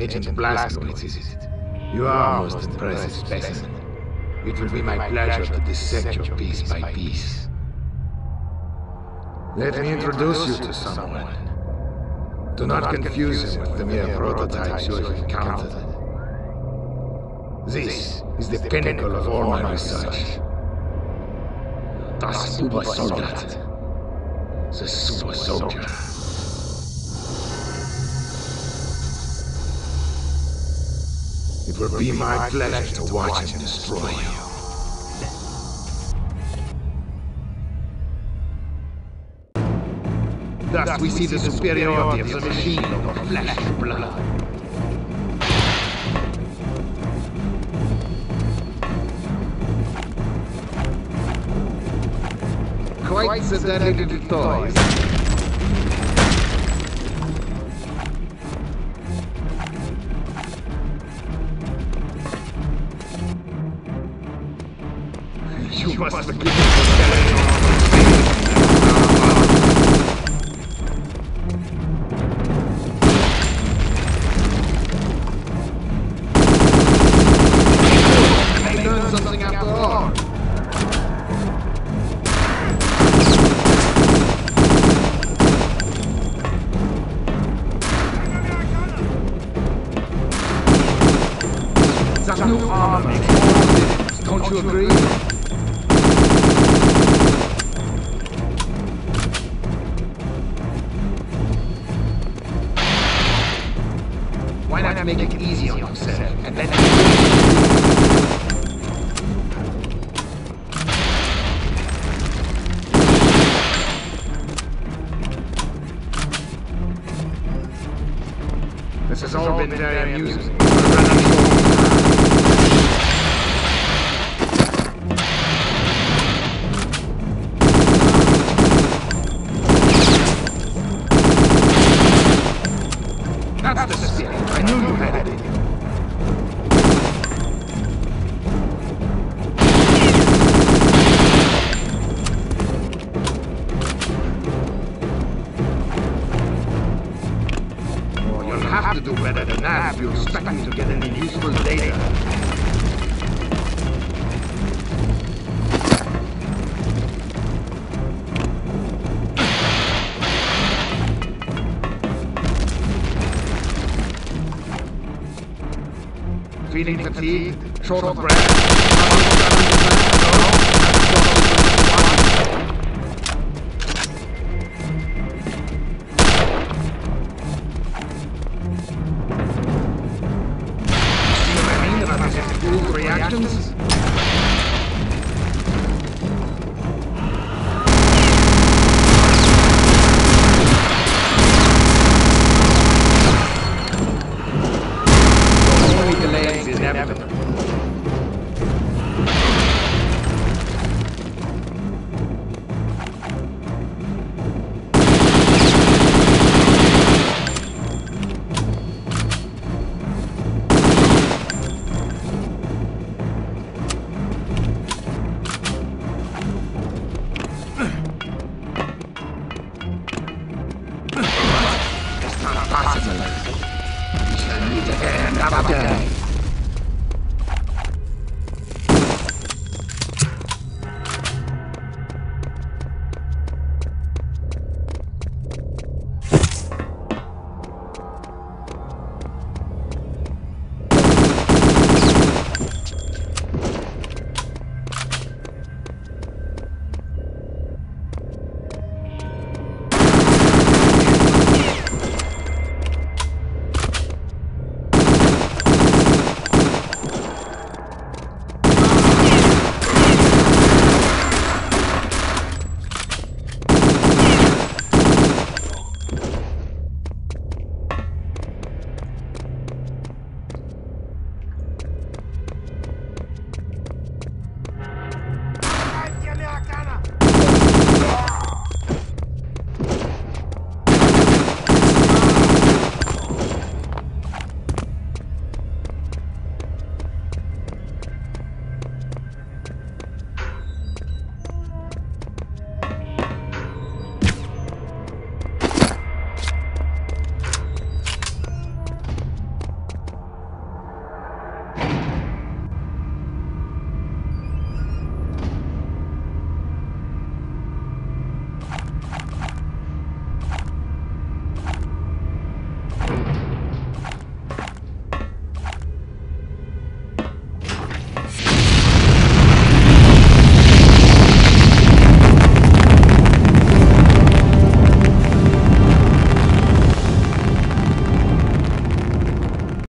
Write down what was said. Agent Blaskowitz, is it? You are a most impressive specimen. It will be my pleasure to dissect your piece by piece. Let me introduce you to someone. Do not confuse him with the mere prototypes you have encountered. This is the pinnacle of all my research. Das Super Soldat. The Super Soldier. It will be my pleasure to watch him destroy you. Thus we see the superiority of the machine over flesh and blood. Quite the delicate toys. You must forgive me for telling you all these things. I may learn something after all. That new armor makes more sense, don't you agree? Why not make it easy on yourself and let me... This has all been very amusing. I knew you had it in you. Oh, you'll have to do better than that if you expect me to get any useful data. Feeling fatigued, short of breath.